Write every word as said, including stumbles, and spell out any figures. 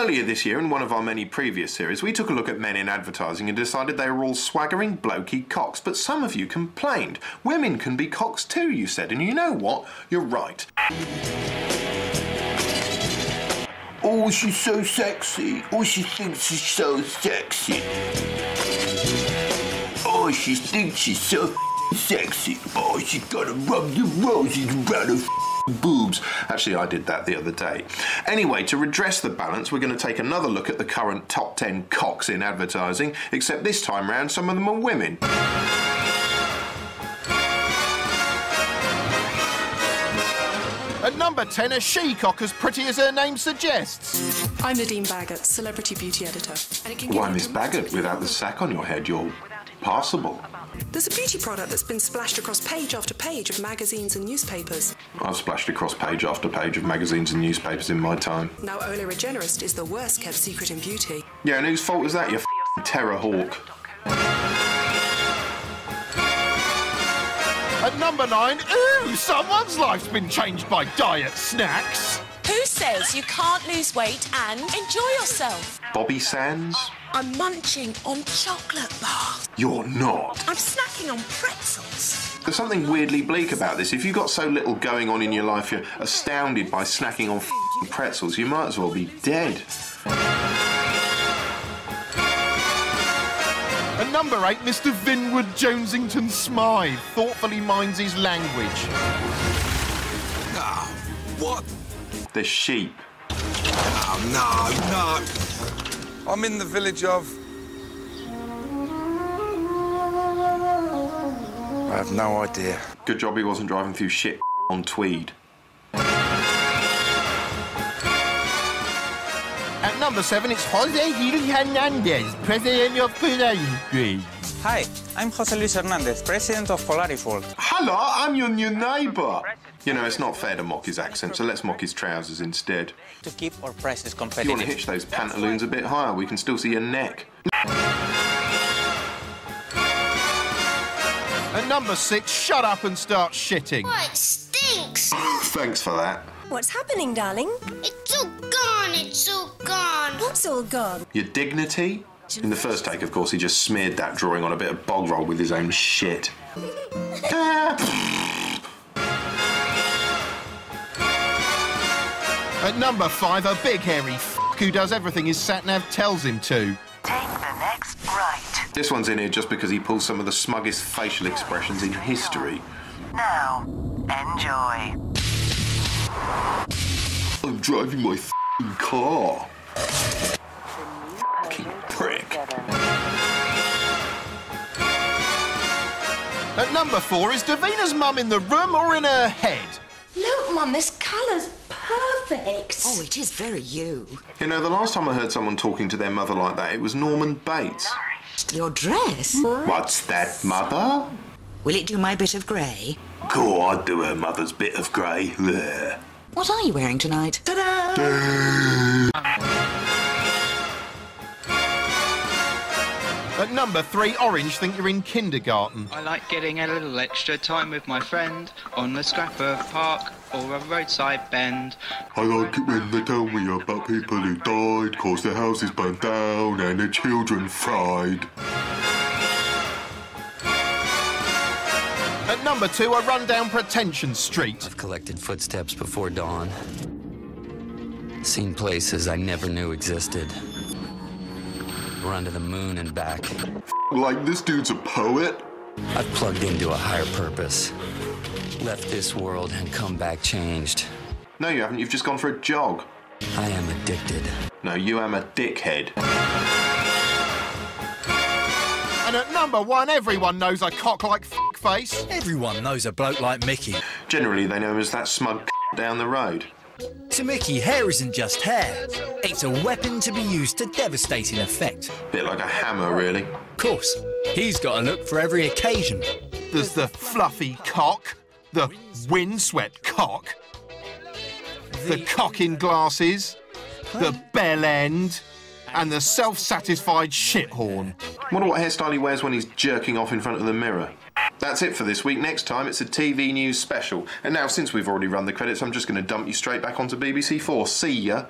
Earlier this year, in one of our many previous series, we took a look at men in advertising and decided they were all swaggering, blokey cocks. But some of you complained. Women can be cocks too, you said. And you know what? You're right. Oh, she's so sexy. Oh, she thinks she's so sexy. Oh, she thinks she's so sexy. Oh, she's gonna rub the roses around her boobs. Actually, I did that the other day. Anyway, to redress the balance, we're going to take another look at the current top ten cocks in advertising, except this time round, some of them are women. At number ten, a she-cock as pretty as her name suggests. I'm Nadine Baggott, Celebrity Beauty Editor. And it can Why, Miss Baggott, without the sack on your head, you're passable. There's a beauty product that's been splashed across page after page of magazines and newspapers. I've splashed across page after page of magazines and newspapers in my time. Now Olay Regenerist is the worst kept secret in beauty. Yeah, and whose fault is that, you f***ing terror hawk? At number nine, ooh, someone's life's been changed by diet snacks. Who says you can't lose weight and enjoy yourself? Bobby Sands. I'm munching on chocolate bars. You're not. I'm snacking on pretzels. There's something weirdly bleak about this. If you've got so little going on in your life, you're astounded by snacking on f***ing pretzels, you might as well be dead. At number eight, Mister Vinwood Jonesington Smythe thoughtfully minds his language. Ah, what? The sheep. Oh, no, no. I'm in the village of... I have no idea. Good job he wasn't driving through shit on Tweed. At number seven, it's Jose Luis Hernandez, President of Polaris. Hi, I'm Jose Luis Hernandez, President of Polaris World. Hello, I'm your new neighbour. You know, it's not fair to mock his accent, so let's mock his trousers instead. To keep our prices competitive. If you want to hitch those pantaloons a bit higher, we can still see your neck. At number six, shut up and start shitting. Oh, it stinks. Thanks for that. What's happening, darling? It's all gone, it's all gone. What's all gone? Your dignity? In the first take, of course, he just smeared that drawing on a bit of bog roll with his own shit. At number five, a big hairy f*** who does everything his sat-nav tells him to. Take the next right. This one's in here just because he pulls some of the smuggest facial expressions in history. Now, enjoy. I'm driving my f***ing car. F***ing prick. At number four, is Davina's mum in the room or in her head? Look, Mum, this colour's perfect. Oh, it is very you. You know, the last time I heard someone talking to their mother like that, it was Norman Bates. Your dress? What's that, Mother? Will it do my bit of grey? Cool, I'd do her mother's bit of grey. What are you wearing tonight? Ta-da! At number three, Orange think you're in kindergarten. I like getting a little extra time with my friend on the scrapper park or a roadside bend. I like it when they tell me about people who died, cause their houses burned down and their children fried. At number two, a run down pretension street. I've collected footsteps before dawn, seen places I never knew existed. Run to the moon and back. Like this dude's a poet? I've plugged into a higher purpose. Left this world and come back changed. No, you haven't. You've just gone for a jog. I am addicted. No, you am a dickhead. And at number one, everyone knows a cock like fuckface. Everyone knows a bloke like Mickey. Generally, they know him as that smug c down the road. To Mickey, hair isn't just hair. It's a weapon to be used to devastating effect. Bit like a hammer, really. Of course. He's got a look for every occasion. There's the fluffy cock, the windswept cock, the, the cock in glasses, what? The bell end, and the self-satisfied shithorn. Wonder what hairstyle he wears when he's jerking off in front of the mirror. That's it for this week. Next time, it's a T V news special. And now, since we've already run the credits, I'm just going to dump you straight back onto B B C four. See ya.